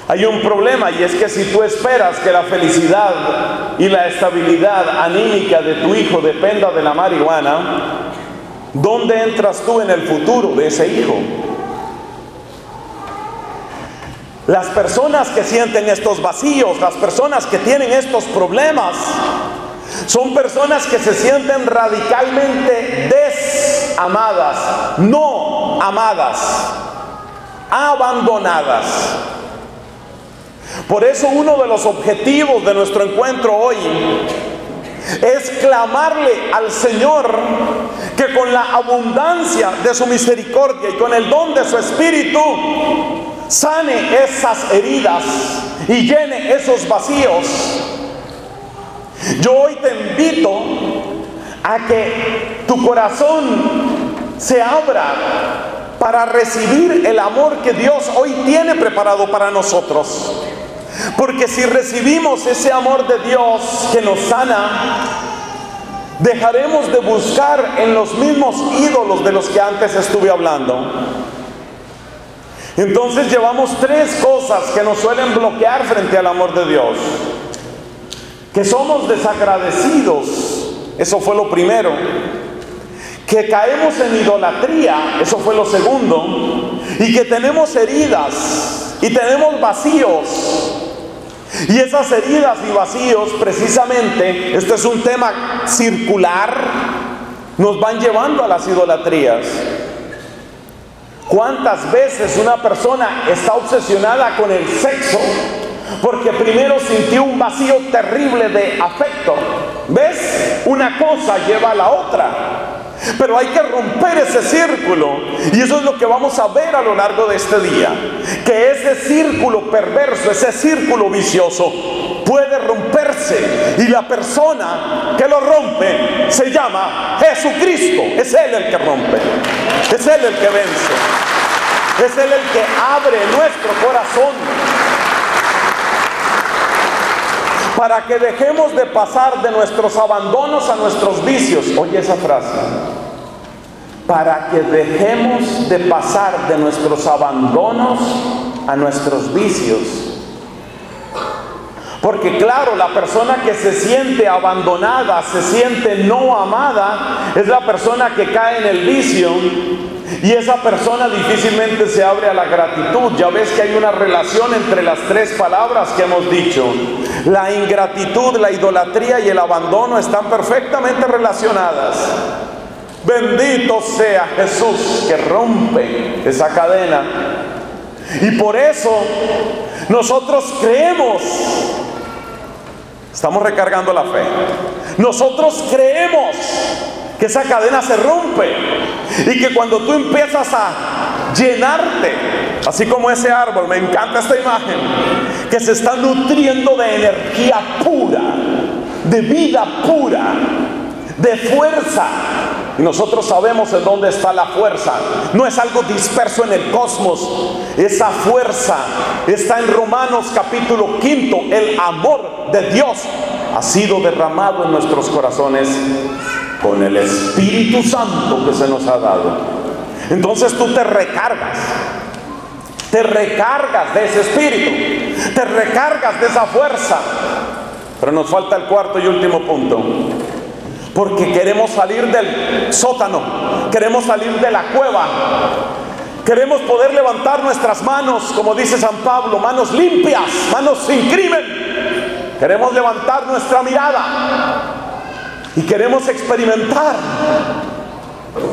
hay un problema, y es que si tú esperas que la felicidad y la estabilidad anímica de tu hijo dependa de la marihuana, ¿dónde entras tú en el futuro de ese hijo? Las personas que sienten estos vacíos, las personas que tienen estos problemas, son personas que se sienten radicalmente desamadas, no amadas, abandonadas. Por eso uno de los objetivos de nuestro encuentro hoy es clamarle al Señor que con la abundancia de su misericordia y con el don de su Espíritu sane esas heridas y llene esos vacíos. Yo hoy te invito a que tu corazón se abra para recibir el amor que Dios hoy tiene preparado para nosotros. Porque si recibimos ese amor de Dios que nos sana, dejaremos de buscar en los mismos ídolos de los que antes estuve hablando. Entonces llevamos tres cosas que nos suelen bloquear frente al amor de Dios. Que somos desagradecidos, eso fue lo primero. Que caemos en idolatría, eso fue lo segundo. Y que tenemos heridas y tenemos vacíos. Y esas heridas y vacíos, precisamente, este es un tema circular, nos van llevando a las idolatrías. ¿Cuántas veces una persona está obsesionada con el sexo? Porque primero sintió un vacío terrible de afecto. ¿Ves? Una cosa lleva a la otra. Pero hay que romper ese círculo. Y eso es lo que vamos a ver a lo largo de este día. Que ese círculo perverso, ese círculo vicioso, puede romperse. Y la persona que lo rompe se llama Jesucristo. Es Él el que rompe. Es Él el que vence. Es Él el que abre nuestro corazón, para que dejemos de pasar de nuestros abandonos a nuestros vicios. Oye esa frase. Para que dejemos de pasar de nuestros abandonos a nuestros vicios. Porque claro, la persona que se siente abandonada, se siente no amada, es la persona que cae en el vicio. Y esa persona difícilmente se abre a la gratitud. Ya ves que hay una relación entre las tres palabras que hemos dicho. La ingratitud, la idolatría y el abandono están perfectamente relacionadas. Bendito sea Jesús que rompe esa cadena. Y por eso nosotros creemos, estamos recargando la fe, nosotros creemos que esa cadena se rompe y que cuando tú empiezas a llenarte, así como ese árbol, me encanta esta imagen, que se está nutriendo de energía pura, de vida pura, de fuerza. Y nosotros sabemos en dónde está la fuerza. No es algo disperso en el cosmos. Esa fuerza está en Romanos capítulo 5. El amor de Dios ha sido derramado en nuestros corazones con el Espíritu Santo que se nos ha dado. Entonces tú te recargas de ese Espíritu, te recargas de esa fuerza. Pero nos falta el cuarto y último punto, porque queremos salir del sótano, queremos salir de la cueva, queremos poder levantar nuestras manos, como dice San Pablo, manos limpias, manos sin crimen. Queremos levantar nuestra mirada y queremos experimentar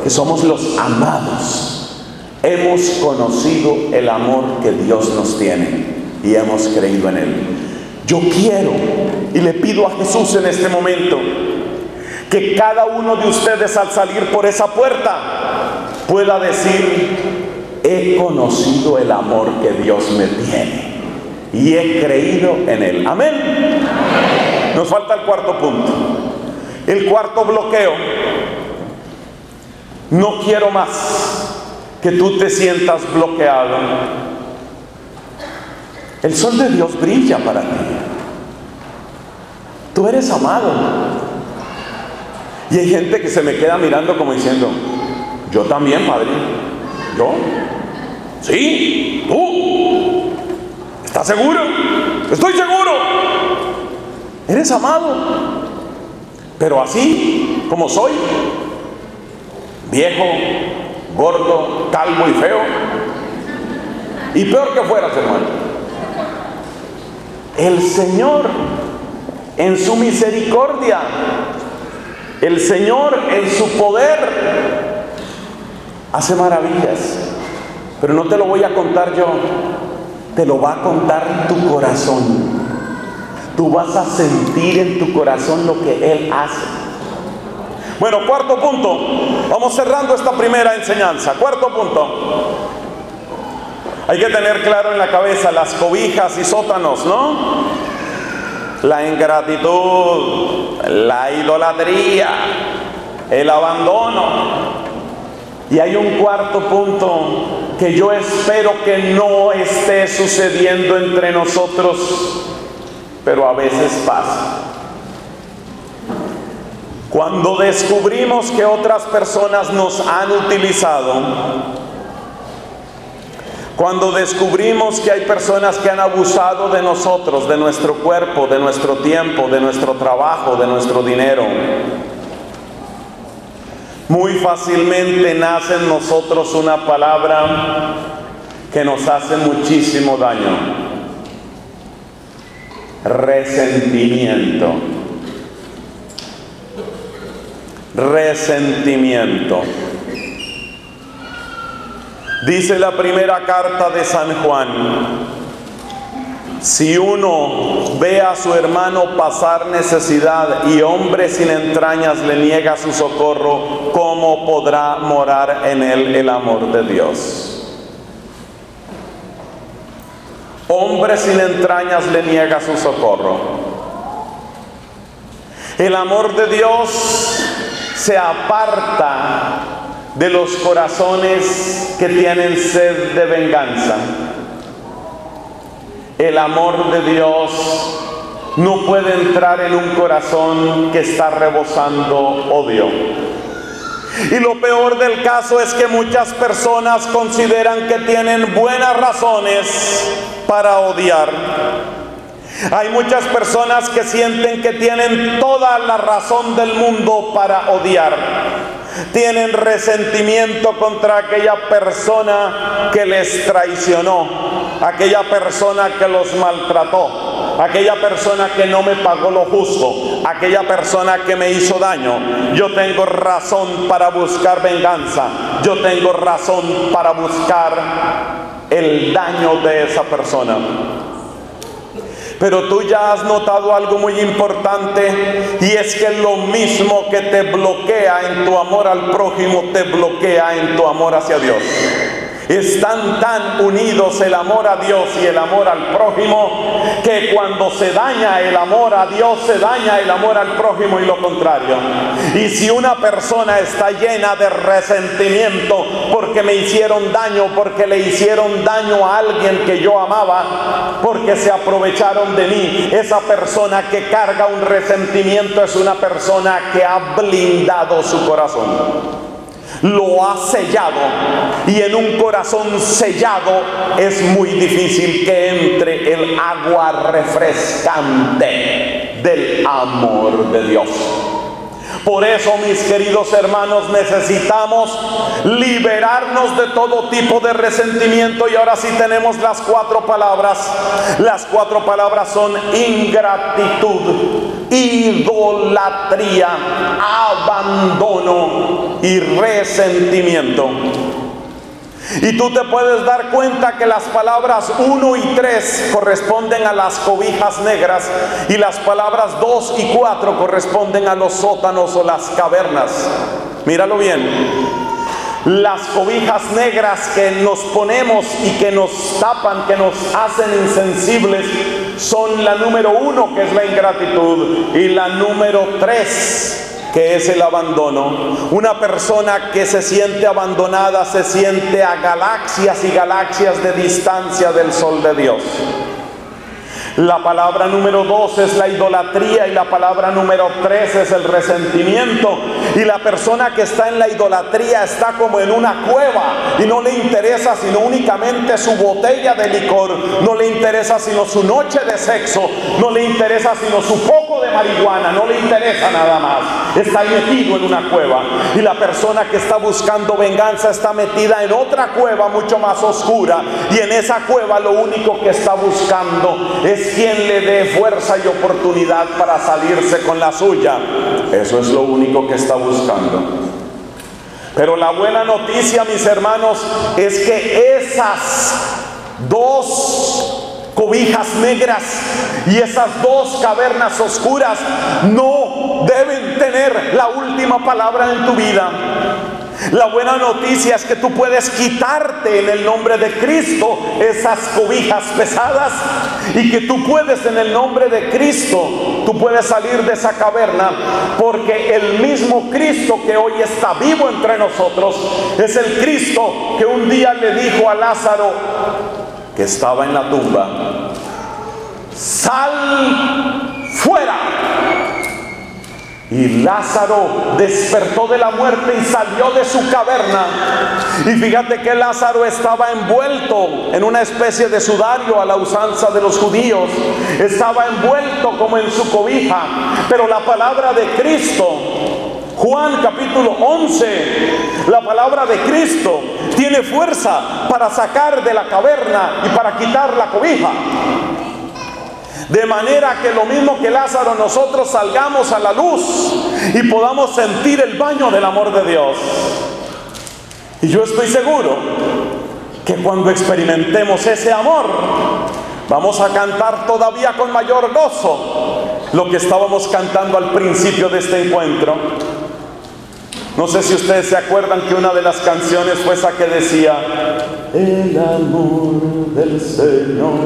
que somos los amados. Hemos conocido el amor que Dios nos tiene y hemos creído en Él. Yo quiero y le pido a Jesús en este momento que cada uno de ustedes al salir por esa puerta pueda decir: he conocido el amor que Dios me tiene. y he creído en él. Amén. Nos falta el cuarto punto. El cuarto bloqueo. No quiero más que tú te sientas bloqueado. El sol de Dios brilla para ti. Tú eres amado. Y hay gente que se me queda mirando como diciendo, yo también, padre. ¿Yo? ¿Sí? ¿Tú? ¿Estás seguro? ¡Estoy seguro! Eres amado. Pero así como soy, viejo, gordo, calvo y feo, y peor que fueras, hermano, el Señor en su misericordia, el Señor en su poder hace maravillas, pero no te lo voy a contar yo, te lo va a contar tu corazón. Tú vas a sentir en tu corazón lo que Él hace. Bueno, cuarto punto. Vamos cerrando esta primera enseñanza. Cuarto punto. Hay que tener claro en la cabeza las cobijas y sótanos, ¿no? La ingratitud, la idolatría, el abandono. Y hay un cuarto punto que yo espero que no esté sucediendo entre nosotros, pero a veces pasa. Cuando descubrimos que otras personas nos han utilizado, cuando descubrimos que hay personas que han abusado de nosotros, de nuestro cuerpo, de nuestro tiempo, de nuestro trabajo, de nuestro dinero, muy fácilmente nace en nosotros una palabra que nos hace muchísimo daño: resentimiento. Resentimiento. Dice la primera carta de San Juan: si uno ve a su hermano pasar necesidad y hombre sin entrañas le niega su socorro, ¿cómo podrá morar en él el amor de Dios? Hombre sin entrañas le niega su socorro. El amor de Dios se aparta de los corazones que tienen sed de venganza. El amor de Dios no puede entrar en un corazón que está rebosando odio. Y lo peor del caso es que muchas personas consideran que tienen buenas razones para odiar. Hay muchas personas que sienten que tienen toda la razón del mundo para odiar. Tienen resentimiento contra aquella persona que les traicionó, aquella persona que los maltrató, aquella persona que no me pagó lo justo, aquella persona que me hizo daño. Yo tengo razón para buscar venganza. Yo tengo razón para buscar el daño de esa persona. Pero tú ya has notado algo muy importante, y es que lo mismo que te bloquea en tu amor al prójimo, te bloquea en tu amor hacia Dios. Están tan unidos el amor a Dios y el amor al prójimo, que cuando se daña el amor a Dios, se daña el amor al prójimo y lo contrario. Y si una persona está llena de resentimiento porque me hicieron daño, porque le hicieron daño a alguien que yo amaba, porque se aprovecharon de mí, esa persona que carga un resentimiento es una persona que ha blindado su corazón. Lo ha sellado, y en un corazón sellado es muy difícil que entre el agua refrescante del amor de Dios. Por eso, mis queridos hermanos, necesitamos liberarnos de todo tipo de resentimiento. Y ahora sí tenemos las cuatro palabras. Las cuatro palabras son ingratitud, idolatría, abandono y resentimiento. Y tú te puedes dar cuenta que las palabras 1 y 3 corresponden a las cobijas negras, y las palabras 2 y 4 corresponden a los sótanos o las cavernas. Míralo bien. las cobijas negras que nos ponemos y que nos tapan, que nos hacen insensibles, son la número 1, que es la ingratitud, y la número 3, que es el abandono. Una persona que se siente abandonada se siente a galaxias y galaxias de distancia del sol de Dios. La palabra número 2 es la idolatría y la palabra número 3 es el resentimiento. Y la persona que está en la idolatría está como en una cueva y no le interesa sino únicamente su botella de licor, no le interesa sino su noche de sexo, no le interesa sino su poco de marihuana, no le interesa nada más. Está metido en una cueva. Y la persona que está buscando venganza está metida en otra cueva mucho más oscura, y en esa cueva lo único que está buscando es quien le dé fuerza y oportunidad para salirse con la suya. Eso es lo único que está buscando. Pero la buena noticia, mis hermanos, es que esas 2 cobijas negras y esas 2 cavernas oscuras no deben tener la última palabra en tu vida. La buena noticia es que tú puedes quitarte en el nombre de Cristo esas cobijas pesadas, y que tú puedes en el nombre de Cristo, tú puedes salir de esa caverna, porque el mismo Cristo que hoy está vivo entre nosotros es el Cristo que un día le dijo a Lázaro, que estaba en la tumba, ¡sal fuera! Y Lázaro despertó de la muerte y salió de su caverna. Y fíjate que Lázaro estaba envuelto en una especie de sudario a la usanza de los judíos. Estaba envuelto como en su cobija. Pero la palabra de Cristo, Juan capítulo 11, la palabra de Cristo tiene fuerza para sacar de la caverna y para quitar la cobija. De manera que lo mismo que Lázaro, nosotros salgamos a la luz y podamos sentir el baño del amor de Dios. Y yo estoy seguro que cuando experimentemos ese amor, vamos a cantar todavía con mayor gozo lo que estábamos cantando al principio de este encuentro. No sé si ustedes se acuerdan que una de las canciones fue esa que decía: el amor del Señor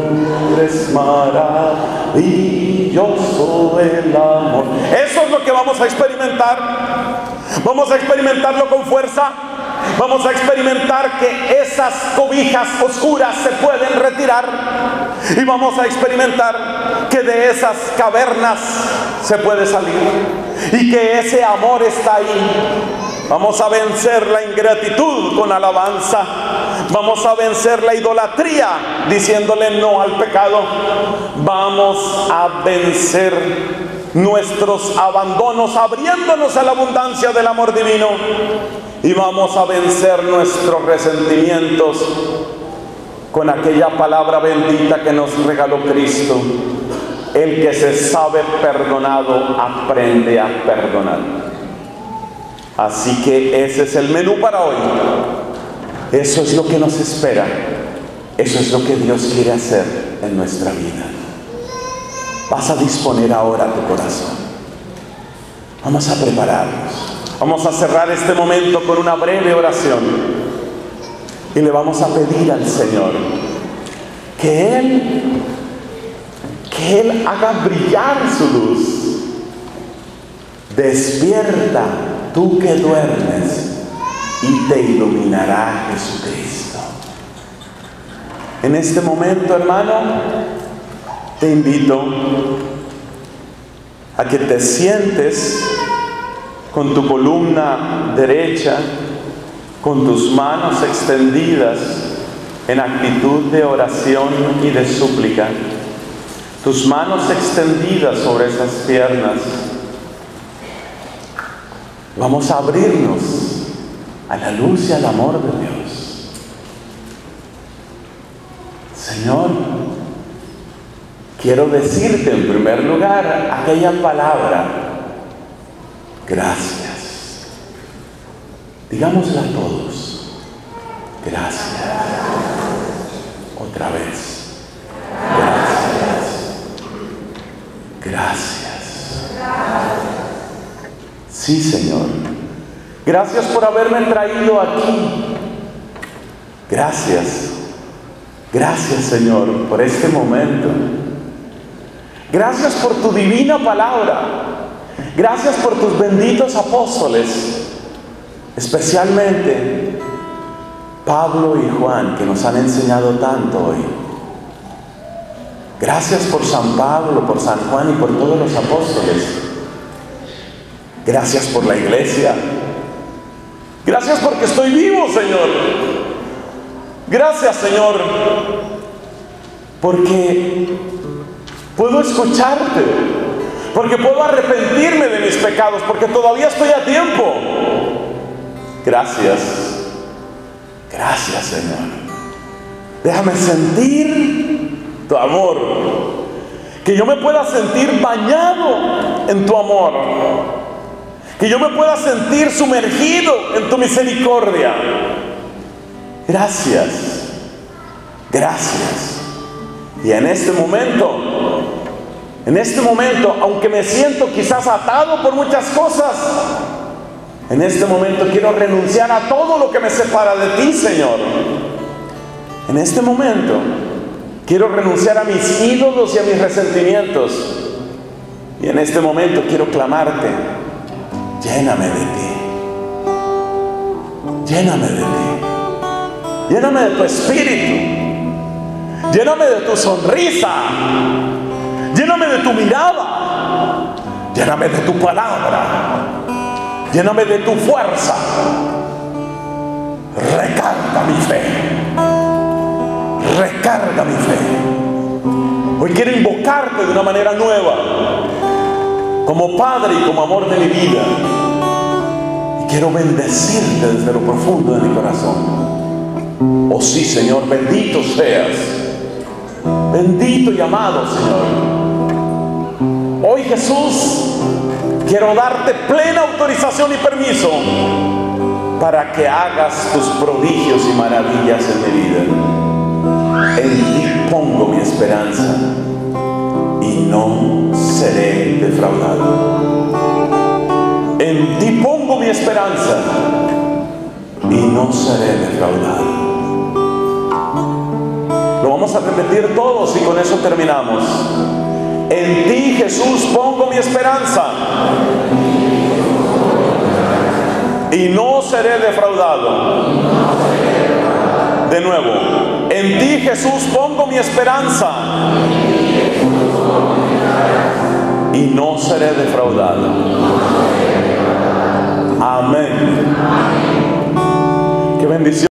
es maravilloso, el amor. Eso es lo que vamos a experimentar. Vamos a experimentarlo con fuerza. Vamos a experimentar que esas cobijas oscuras se pueden retirar. Y vamos a experimentar que de esas cavernas se puede salir. Y que ese amor está ahí. Vamos a vencer la ingratitud con alabanza. Vamos a vencer la idolatría diciéndole no al pecado. Vamos a vencer nuestros abandonos abriéndonos a la abundancia del amor divino. Y vamos a vencer nuestros resentimientos con aquella palabra bendita que nos regaló Cristo: el que se sabe perdonado aprende a perdonar. Así que ese es el menú para hoy. Eso es lo que nos espera. Eso es lo que Dios quiere hacer en nuestra vida. Vas a disponer ahora tu corazón. Vamos a prepararnos. Vamos a cerrar este momento con una breve oración. Y le vamos a pedir al Señor que Él haga brillar su luz. Despierta tú que duermes y te iluminará Jesucristo. En este momento, hermano, te invito a que te sientes con tu columna derecha, con tus manos extendidas en actitud de oración y de súplica. Tus manos extendidas sobre esas piernas. Vamos a abrirnos a la luz y al amor de Dios. Señor, quiero decirte en primer lugar aquella palabra: gracias. Digámosla todos. Gracias. Otra vez. Gracias. Sí, Señor. Gracias por haberme traído aquí. Gracias. Gracias, Señor, por este momento. Gracias por tu divina palabra. Gracias por tus benditos apóstoles, especialmente Pablo y Juan, que nos han enseñado tanto hoy. Gracias por San Pablo, por San Juan y por todos los apóstoles. Gracias por la iglesia. Gracias porque estoy vivo, Señor. Gracias, Señor, porque puedo escucharte, porque puedo arrepentirme de mis pecados, porque todavía estoy a tiempo. Gracias. Gracias, Señor. Déjame sentir tu amor, que yo me pueda sentir bañado en tu amor, que yo me pueda sentir sumergido en tu misericordia. Gracias. Gracias. Y en este momento, aunque me siento quizás atado por muchas cosas, en este momento quiero renunciar a todo lo que me separa de ti, Señor. En este momento quiero renunciar a mis ídolos y a mis resentimientos. Y en este momento quiero clamarte: lléname de ti. Lléname de ti. Lléname de tu espíritu. Lléname de tu sonrisa. Lléname de tu mirada. Lléname de tu palabra. Lléname de tu fuerza. Recarga mi fe. Recarga mi fe. Hoy quiero invocarte de una manera nueva, como Padre y como amor de mi vida. Y quiero bendecirte desde lo profundo de mi corazón. Oh sí, Señor, bendito seas. Bendito y amado Señor. Hoy, Jesús, quiero darte plena autorización y permiso para que hagas tus prodigios y maravillas en mi vida. En ti pongo mi esperanza y no seré defraudado. En ti pongo mi esperanza y no seré defraudado. Lo vamos a repetir todos y con eso terminamos. En ti, Jesús, pongo mi esperanza y no seré defraudado. De nuevo, en ti, Jesús, pongo mi esperanza y no seré defraudado. Amén. Qué bendición.